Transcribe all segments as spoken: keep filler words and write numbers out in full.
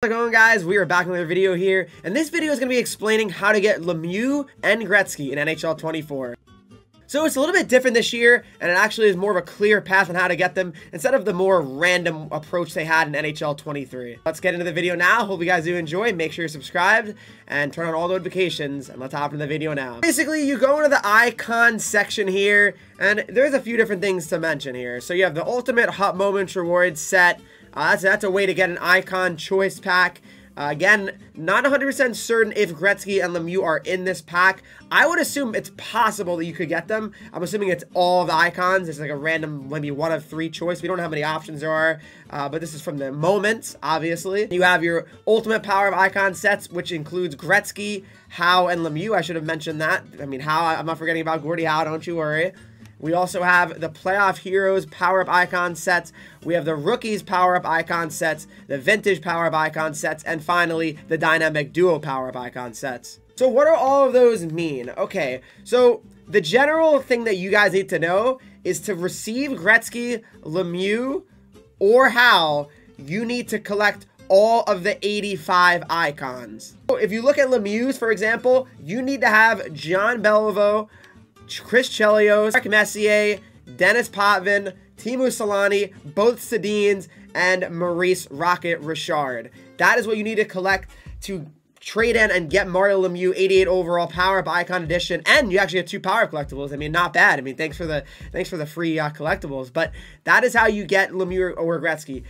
How's it going, guys? We are back with another video here, and this video is going to be explaining how to get Lemieux and Gretzky in N H L twenty-four. So it's a little bit different this year, and it actually is more of a clear path on how to get them instead of the more random approach they had in N H L twenty-three. Let's get into the video now. Hope you guys do enjoy. Make sure you're subscribed and turn on all notifications, and let's hop into the video now. Basically, you go into the icon section here, and there's a few different things to mention here. So you have the Ultimate Hot Moments Reward set. Uh, that's, that's a way to get an icon choice pack. Uh, again, not one hundred percent certain if Gretzky and Lemieux are in this pack. I would assume it's possible that you could get them. I'm assuming it's all the icons. It's like a random, maybe one of three choice. We don't know how many options there are, uh, but this is from the moments, obviously. You have your ultimate power of icon sets, which includes Gretzky, Howe, and Lemieux. I should have mentioned that. I mean, Howe, I'm not forgetting about Gordie Howe, don't you worry. We also have the Playoff Heroes Power-Up Icon Sets. We have the Rookies Power-Up Icon Sets, the Vintage Power-Up Icon Sets, and finally, the Dynamic Duo Power-Up Icon Sets. So what do all of those mean? Okay, so the general thing that you guys need to know is to receive Gretzky, Lemieux, or Howe, you need to collect all of the eighty-five icons. So if you look at Lemieux, for example, you need to have John Beliveau, Chris Chelios, Mark Messier, Dennis Potvin, Teemu Selanne, both Sedins, and Maurice Rocket Richard. That is what you need to collect to trade in and get Mario Lemieux eighty-eight overall power-up icon edition, and you actually have two power collectibles. I mean, not bad. I mean, thanks for the thanks for the free uh, collectibles. But that is how you get Lemieux or Gretzky.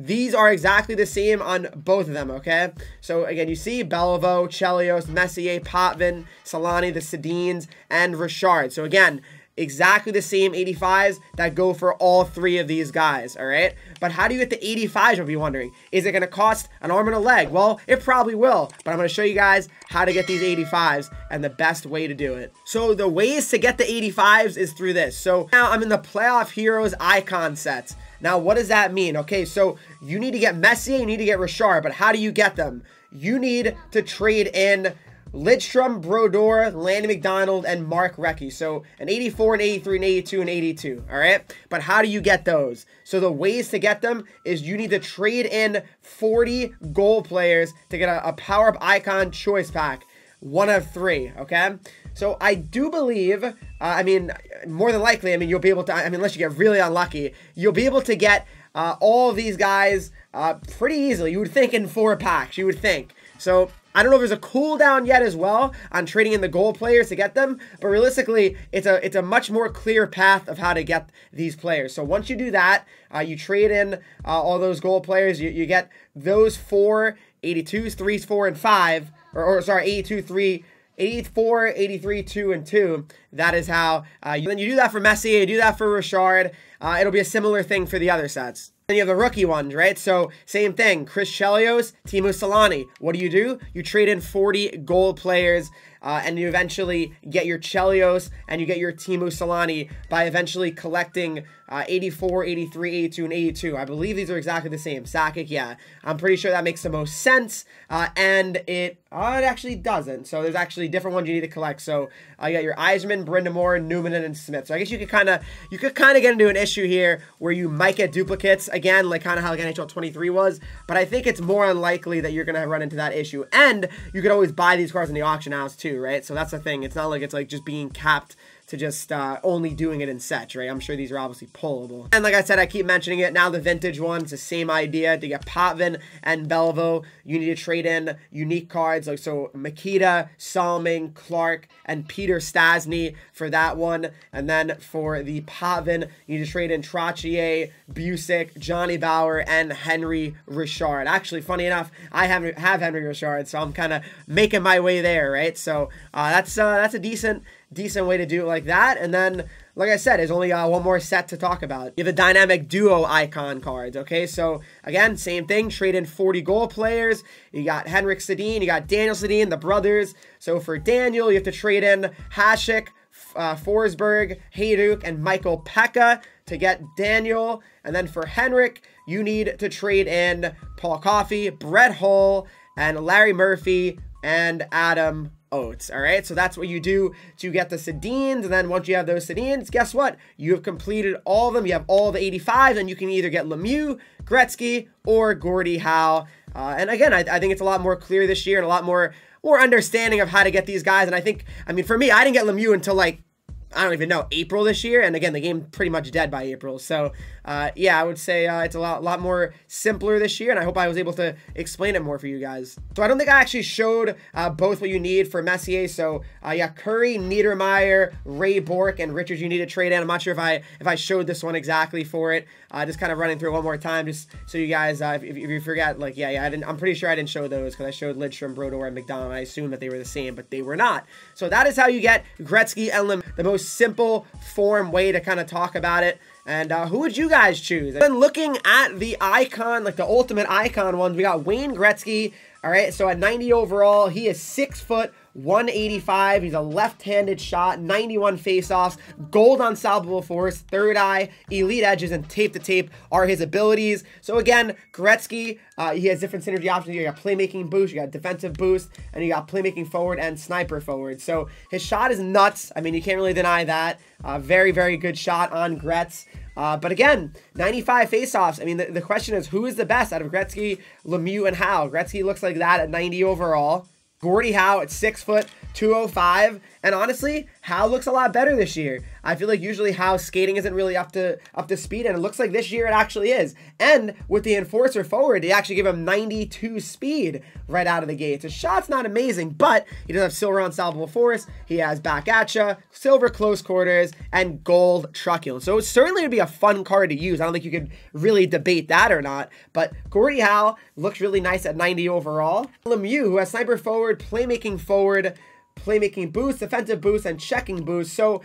These are exactly the same on both of them, okay? So, again, you see Beliveau, Chelios, Messier, Potvin, Selanne, the Sedins, and Richard. So, again, exactly the same eighty-fives that go for all three of these guys, all right? But how do you get the eighty-fives, you'll be wondering? Is it going to cost an arm and a leg? Well, it probably will, but I'm going to show you guys how to get these eighty-fives and the best way to do it. So, the ways to get the eighty-fives is through this. So, now I'm in the Playoff Heroes Icon Sets. Now, what does that mean? Okay, so you need to get Messier, you need to get Richard, but how do you get them? You need to trade in Lidstrom, Brodeur, Lanny McDonald, and Mark Recchi. So, an eighty-four, an eighty-three, an eighty-two, and eighty-two, all right? But how do you get those? So, the ways to get them is you need to trade in forty goal players to get a, a power-up icon choice pack. One of three, okay? So, I do believe, uh, I mean, more than likely, I mean, you'll be able to, I mean, unless you get really unlucky, you'll be able to get uh, all of these guys uh, pretty easily. You would think in four packs, you would think. So, I don't know if there's a cooldown yet as well on trading in the goal players to get them, but realistically, it's a it's a much more clear path of how to get these players. So once you do that, uh, you trade in uh, all those goal players, you, you get those four, eighty-twos, threes, four, and five, or, or sorry, eighty-two, three, eighty-four, eighty-three, two, and two. That is how, uh, you, then you do that for Messier, you do that for Richard. Uh, it'll be a similar thing for the other sets. Then you have the rookie ones, right? So, same thing. Chris Chelios, Teemu Selanne. What do you do? You trade in forty goal players, uh, and you eventually get your Chelios, and you get your Teemu Selanne by eventually collecting uh, eighty-four, eighty-three, eighty-two, and eighty-two. I believe these are exactly the same. Hasek, yeah. I'm pretty sure that makes the most sense, uh, and it, uh, it actually doesn't. So, there's actually different ones you need to collect. So, uh, you got your Yzerman, Brind'Amour, Newman, and Smith. So, I guess you could kind of, you could kind of get into an issue here where you might get duplicates, again, like kind of how like N H L twenty-three was, but I think it's more unlikely that you're going to run into that issue. And you could always buy these cards in the auction house too, right? So that's the thing. It's not like it's like just being capped to just uh, only doing it in sets, right? I'm sure these are obviously pullable. And like I said, I keep mentioning it. Now the vintage one, it's the same idea. To get Potvin and Beliveau, you need to trade in unique cards. Like so Mikita, Salming, Clark, and Peter Stasny for that one. And then for the Potvin, you need to trade in Trottier, Busick, Johnny Bauer, and Henry Richard. Actually, funny enough, I have, have Henry Richard, so I'm kind of making my way there, right? So uh, that's, uh, that's a decent... decent way to do it like that. And then, like I said, there's only uh, one more set to talk about. You have the Dynamic Duo Icon cards, okay? So, again, same thing. Trade in forty goal players. You got Henrik Sedin. You got Daniel Sedin, the brothers. So, for Daniel, you have to trade in Hasek, uh, Forsberg, Hejduk, and Michael Pekka to get Daniel. And then for Henrik, you need to trade in Paul Coffey, Brett Hull, and Larry Murphy, and Adam oats. All right, so that's what you do to get the Sedins, and then once you have those Sedins, guess what? You have completed all of them. You have all the eighty-fives, and you can either get Lemieux, Gretzky, or Gordie Howe. Uh, and again, I, I think it's a lot more clear this year and a lot more more understanding of how to get these guys. And I think, I mean, for me, I didn't get Lemieux until like, I don't even know, April this year. And again, the game pretty much dead by April. So uh, yeah, I would say uh, it's a lot, lot more simpler this year. And I hope I was able to explain it more for you guys. So I don't think I actually showed uh, both what you need for Messier. So uh, yeah, Curry, Niedermeyer, Ray Bourque, and Richards you need to trade in. I'm not sure if I if I showed this one exactly for it. Uh, just kind of running through it one more time, just so you guys, uh, if, if you forgot, like yeah, yeah, I didn't. I'm pretty sure I didn't show those because I showed Lidstrom, Brodeur, and McDonald. I assumed that they were the same, but they were not. So that is how you get Gretzky and Lemieux. The most simple form way to kind of talk about it. And uh, who would you guys choose? Then looking at the icon, like the ultimate icon ones, we got Wayne Gretzky. All right, so at ninety overall, he is six foot, one eighty-five. He's a left-handed shot, ninety-one faceoffs, gold unstoppable force, third eye, elite edges, and tape to tape are his abilities. So again, Gretzky, uh, he has different synergy options. You got playmaking boost, you got defensive boost, and you got playmaking forward and sniper forward. So his shot is nuts. I mean, you can't really deny that. Uh, very, very good shot on Gretz. Uh, but again, ninety-five faceoffs. I mean, the, the question is, who is the best out of Gretzky, Lemieux, and Howe? Gretzky looks like that at ninety overall. Gordie Howe at six foot, two oh five, and honestly, Howe looks a lot better this year. I feel like usually Howe's skating isn't really up to up to speed, and it looks like this year it actually is. And with the enforcer forward, they actually give him ninety-two speed right out of the gate. His shot's not amazing, but he does have silver unstoppable force. He has back at ya, silver close quarters, and gold truculence. So it certainly would be a fun card to use. I don't think you could really debate that or not. But Gordie Howe looks really nice at ninety overall. Lemieux, who has sniper forward, playmaking forward, playmaking boost, defensive boost, and checking boost. So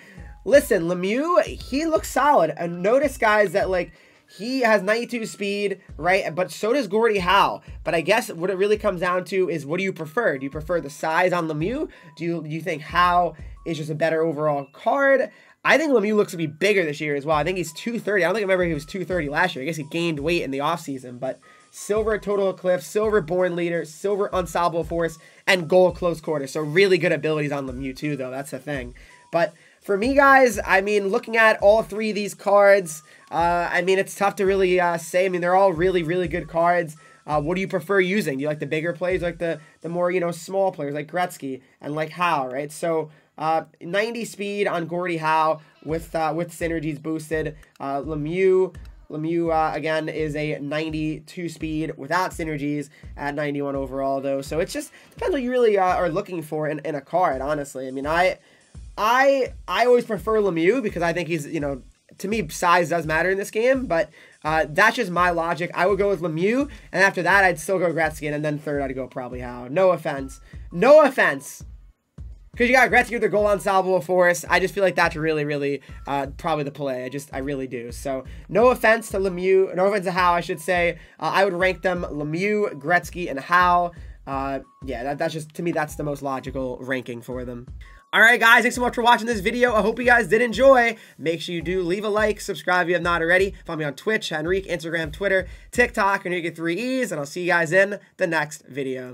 listen, Lemieux, he looks solid. And notice, guys, that like he has ninety-two speed, right? But so does Gordie Howe. But I guess what it really comes down to is, what do you prefer? Do you prefer the size on Lemieux? Do you, do you think Howe is just a better overall card? I think Lemieux looks to be bigger this year as well. I think he's two thirty. I don't think I remember he was two thirty last year. I guess he gained weight in the offseason, but silver total eclipse, silver born leader, silver unstoppable force, and gold close quarter. So really good abilities on Lemieux too, though. That's the thing. But for me, guys, I mean, looking at all three of these cards, uh, I mean, it's tough to really uh, say. I mean, they're all really, really good cards. Uh, what do you prefer using? Do you like the bigger plays, like the, the more, you know, small players like Gretzky and like Howe, right? So uh, ninety speed on Gordie Howe with, uh, with synergies boosted. Uh, Lemieux... Lemieux, uh, again, is a ninety-two speed without synergies at ninety-one overall, though. So it's just depends what you really uh, are looking for in, in a card, honestly. I mean, I I, I always prefer Lemieux because I think he's, you know, to me, size does matter in this game. But uh, that's just my logic. I would go with Lemieux, and after that, I'd still go Gretzky, and then third, I'd go probably Howe. No offense. No offense. Because you got Gretzky with their goal unstoppable force. I just feel like that's really, really uh, probably the play. I just, I really do. So no offense to Lemieux, no offense to Howe, I should say. Uh, I would rank them Lemieux, Gretzky, and Howe. Uh, yeah, that, that's just, to me, that's the most logical ranking for them. All right, guys, thanks so much for watching this video. I hope you guys did enjoy. Make sure you do leave a like, subscribe if you have not already. Follow me on Twitch, Henrik, Instagram, Twitter, TikTok, Henrik three E's, and I'll see you guys in the next video.